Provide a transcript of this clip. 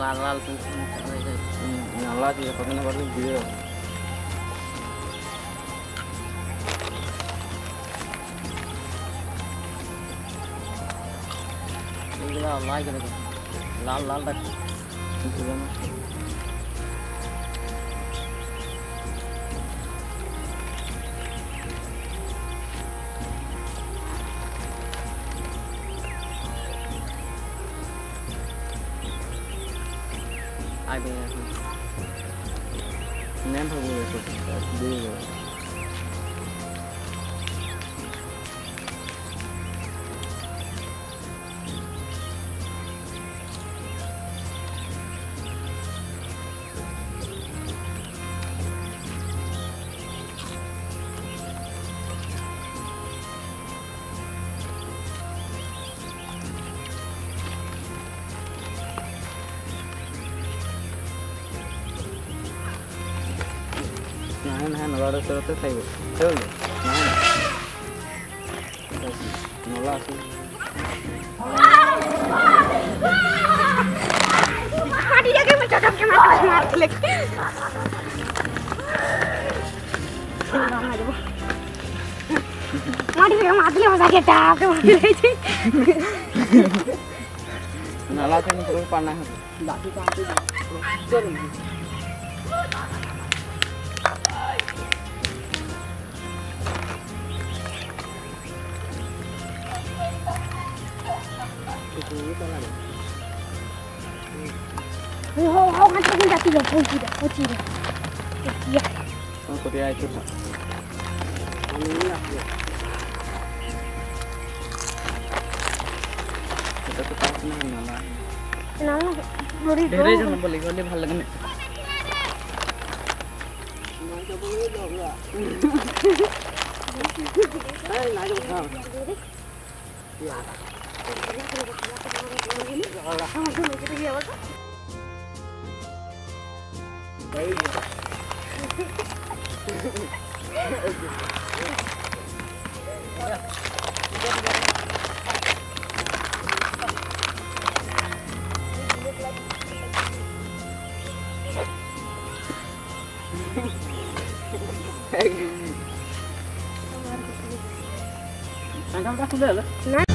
video. Like it, lal that. I mean, never will do. Another sort of table. Tell me. No laughing. What did I give it up to my click? What do you want to get out of it? No laughing for Pana. How much is that? What's it? Yeah, I'm going to be able to do it. Baby. I don't